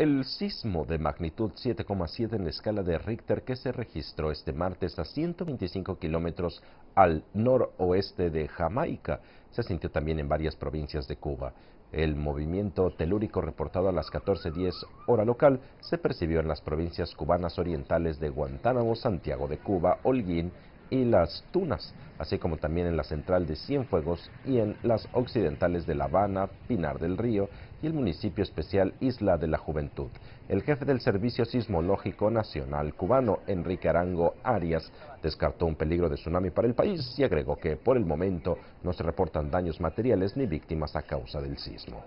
El sismo de magnitud 7,7 en la escala de Richter que se registró este martes a 125 kilómetros al noroeste de Jamaica se sintió también en varias provincias de Cuba. El movimiento telúrico reportado a las 14:10 hora local se percibió en las provincias cubanas orientales de Guantánamo, Santiago de Cuba, Holguín y Las Tunas, así como también en la central de Cienfuegos y en las occidentales de La Habana, Pinar del Río y el municipio especial Isla de la Juventud. El jefe del Servicio Sismológico Nacional cubano, Enrique Arango Arias, descartó un peligro de tsunami para el país y agregó que por el momento no se reportan daños materiales ni víctimas a causa del sismo.